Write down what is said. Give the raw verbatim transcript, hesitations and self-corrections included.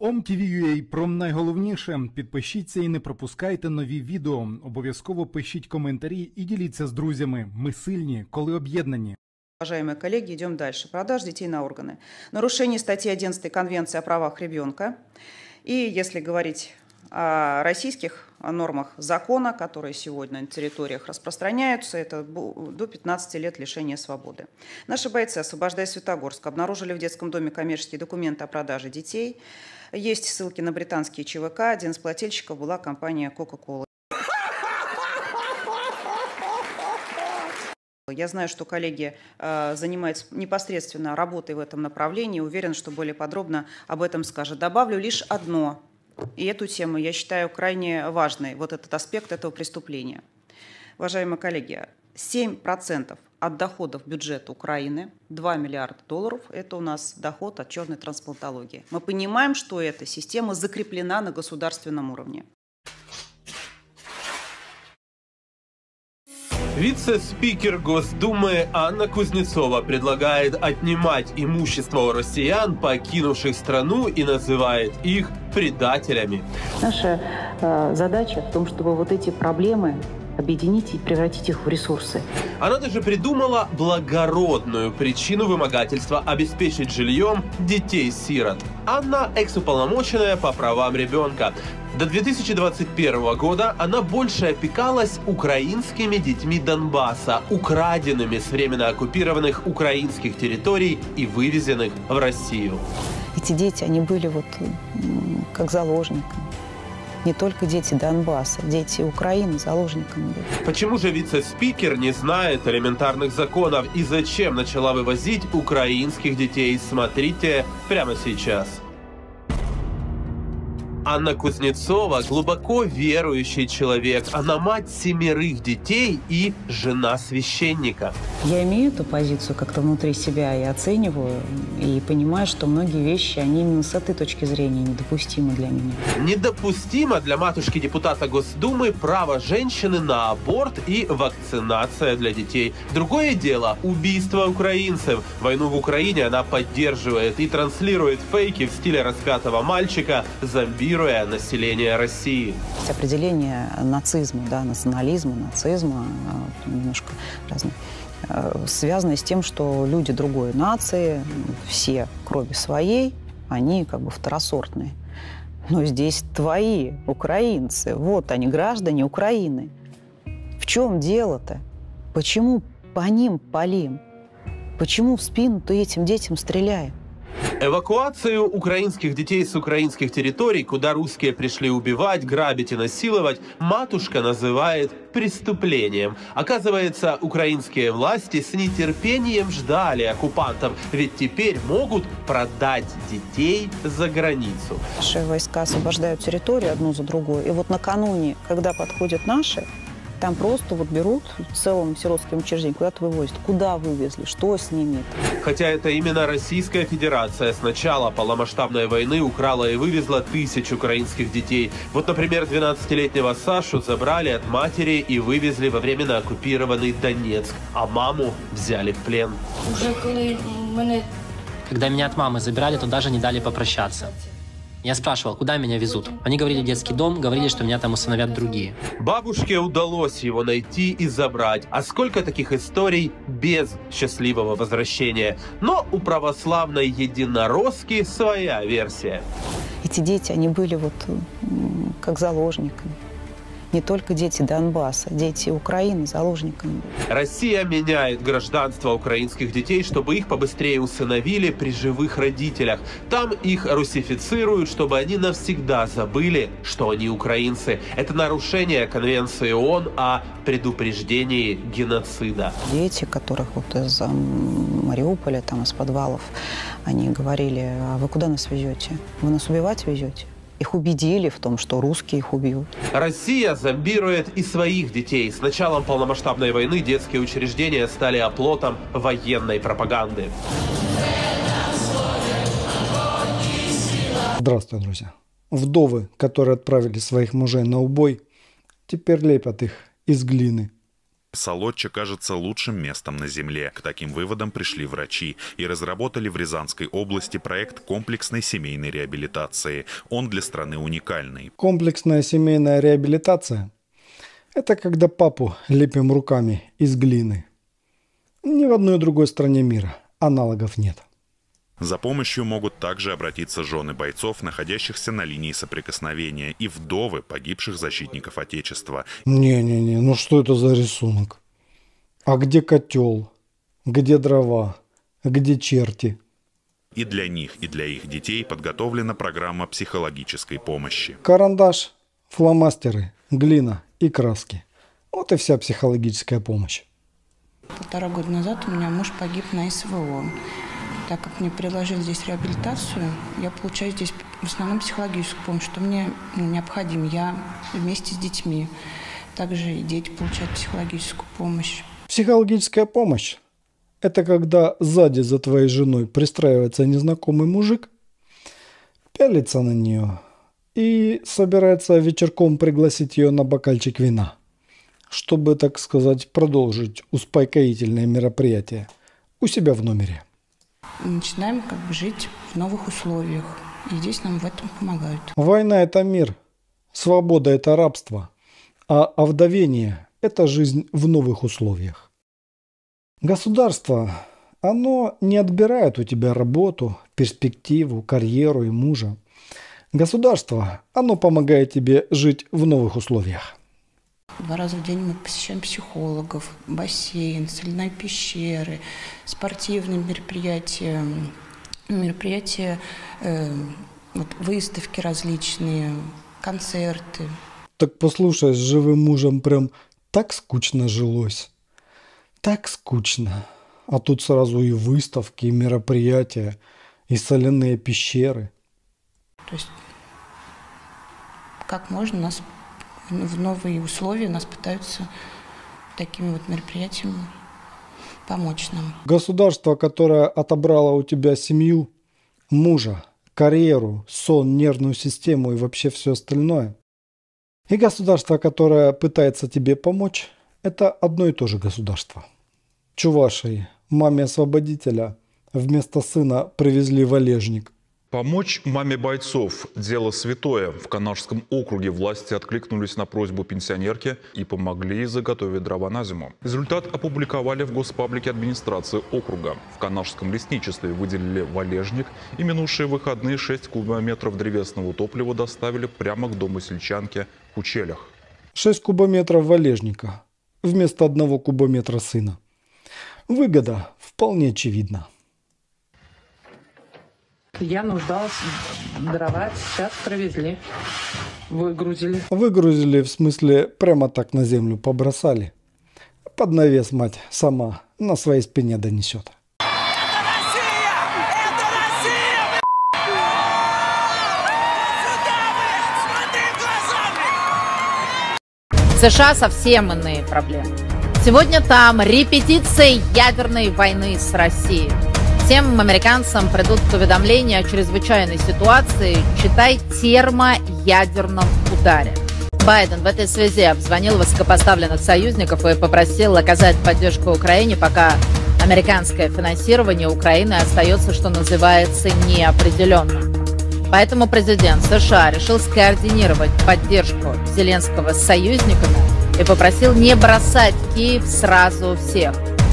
ом ти ви точка ю а про найголовніше. Підпишіться і не пропускайте нові відео. Обов'язково пишіть коментарі і діліться з друзями. Ми сильні, коли об'єднані. Уважаемые коллеги, идем дальше. Продажа детей на органы. Нарушение статьи одиннадцать Конвенции о правах ребенка. И если говорить о российских нормах закона, которые сегодня на территориях распространяются, это до пятнадцати лет лишения свободы. Наши бойцы, освобождая Светогорск, обнаружили в детском доме коммерческие документы о продаже детей. Есть ссылки на британские ЧВК. Один из плательщиков была компания Coca-Cola. Я знаю, что коллеги э, занимаются непосредственно работой в этом направлении. Уверен, что более подробно об этом скажет. Добавлю лишь одно, и эту тему я считаю крайне важной, вот этот аспект этого преступления. Уважаемые коллеги, семь процентов от доходов бюджета Украины, два миллиарда долларов, это у нас доход от черной трансплантологии. Мы понимаем, что эта система закреплена на государственном уровне. Вице-спикер Госдумы Анна Кузнецова предлагает отнимать имущество у россиян, покинувших страну, и называет их предателями. Наша э, задача в том, чтобы вот эти проблемы объединить и превратить их в ресурсы. Она даже придумала благородную причину вымогательства – обеспечить жильем детей-сирот. Анна – экс-уполномоченная по правам ребенка. До две тысячи двадцать первого года она больше опекалась украинскими детьми Донбасса, украденными с временно оккупированных украинских территорий и вывезенных в Россию. Эти дети, они были вот как заложниками. Не только дети Донбасса, дети Украины заложниками были. Почему же вице-спикер не знает элементарных законов и зачем начала вывозить украинских детей? Смотрите прямо сейчас. Анна Кузнецова – глубоко верующий человек. Она мать семерых детей и жена священника. Я имею эту позицию как-то внутри себя и оцениваю, и понимаю, что многие вещи, они именно с этой точки зрения недопустимы для меня. Недопустимо для матушки депутата Госдумы право женщины на аборт и вакцинация для детей. Другое дело – убийство украинцев. Войну в Украине она поддерживает и транслирует фейки в стиле распятого мальчика, зомби, население России. Определение нацизма, да, национализма, нацизма немножко разное, связано с тем, что люди другой нации, все крови своей, они как бы второсортные. Но здесь твои, украинцы, вот они, граждане Украины. В чем дело-то? Почему по ним палим? Почему в спину-то этим детям стреляем? Эвакуацию украинских детей с украинских территорий, куда русские пришли убивать, грабить и насиловать, матушка называет преступлением. Оказывается, украинские власти с нетерпением ждали оккупантов, ведь теперь могут продать детей за границу. Наши войска освобождают территорию одну за другую, и вот накануне, когда подходят наши, там просто вот берут целым сиротским учреждением, куда-то вывозят. Куда вывезли, что с ними? Хотя это именно Российская Федерация с начала полномасштабной войны украла и вывезла тысяч украинских детей. Вот, например, двенадцатилетнего Сашу забрали от матери и вывезли во временно оккупированный Донецк, а маму взяли в плен. Когда меня от мамы забирали, то даже не дали попрощаться. Я спрашивал, куда меня везут. Они говорили детский дом, говорили, что меня там усыновят другие. Бабушке удалось его найти и забрать. А сколько таких историй без счастливого возвращения. Но у православной единоросски своя версия. Эти дети, они были вот как заложниками. Не только дети Донбасса, дети Украины заложниками. Россия меняет гражданство украинских детей, чтобы их побыстрее усыновили при живых родителях. Там их русифицируют, чтобы они навсегда забыли, что они украинцы. Это нарушение Конвенции ООН о предупреждении геноцида. Дети, которых вот из Мариуполя, там из подвалов, они говорили: «А вы куда нас везете? Вы нас убивать везете?» Их убедили в том, что русские их убьют. Россия зомбирует и своих детей. С началом полномасштабной войны детские учреждения стали оплотом военной пропаганды. Здравствуйте, друзья. Вдовы, которые отправили своих мужей на убой, теперь лепят их из глины. Солодча кажется лучшим местом на земле. К таким выводам пришли врачи и разработали в Рязанской области проект комплексной семейной реабилитации. Он для страны уникальный. Комплексная семейная реабилитация – это когда папу лепим руками из глины. Ни в одной другой стране мира аналогов нет. За помощью могут также обратиться жены бойцов, находящихся на линии соприкосновения, и вдовы погибших защитников Отечества. Не-не-не, ну что это за рисунок? А где котел? Где дрова? Где черти? И для них, и для их детей подготовлена программа психологической помощи. Карандаш, фломастеры, глина и краски. Вот и вся психологическая помощь. Полтора года назад у меня муж погиб на СВО. Так как мне предложили здесь реабилитацию, я получаю здесь в основном психологическую помощь, что мне необходимо. Я вместе с детьми. Также и дети получают психологическую помощь. Психологическая помощь – это когда сзади за твоей женой пристраивается незнакомый мужик, пялится на нее и собирается вечерком пригласить ее на бокальчик вина, чтобы, так сказать, продолжить успокоительное мероприятие у себя в номере. Мы начинаем как бы жить в новых условиях. И здесь нам в этом помогают. Война – это мир. Свобода – это рабство. А овдовение – это жизнь в новых условиях. Государство, оно не отбирает у тебя работу, перспективу, карьеру и мужа. Государство, оно помогает тебе жить в новых условиях. Два раза в день мы посещаем психологов, бассейн, соляной пещеры, спортивные мероприятия, мероприятия, э, вот, выставки различные, концерты. Так послушай, с живым мужем прям так скучно жилось. Так скучно. А тут сразу и выставки, и мероприятия, и соляные пещеры. То есть как можно нас... В новые условия нас пытаются такими вот мероприятиями помочь нам. Государство, которое отобрало у тебя семью, мужа, карьеру, сон, нервную систему и вообще все остальное. И государство, которое пытается тебе помочь, это одно и то же государство. Чувашей, маме освободителя, вместо сына привезли валежник. Помочь маме бойцов – дело святое. В Канашском округе власти откликнулись на просьбу пенсионерки и помогли заготовить дрова на зиму. Результат опубликовали в госпаблике администрации округа. В Канашском лесничестве выделили валежник и минувшие выходные шесть кубометров древесного топлива доставили прямо к дому сельчанки в Кучелях. шесть кубометров валежника вместо одного кубометра сына. Выгода вполне очевидна. Я нуждалась, дрова сейчас привезли, выгрузили. Выгрузили, в смысле, прямо так на землю побросали. Под навес мать сама на своей спине донесет. Это Россия! Это Россия! Сюда, смотри в глаза! США совсем иные проблемы. Сегодня там репетиции ядерной войны с Россией. Всем американцам придут уведомления о чрезвычайной ситуации, читай термоядерном ударе. Байден в этой связи обзвонил высокопоставленных союзников и попросил оказать поддержку Украине, пока американское финансирование Украины остается, что называется, неопределенным. Поэтому президент США решил скоординировать поддержку Зеленского с союзниками и попросил не бросать Киев сразу всех.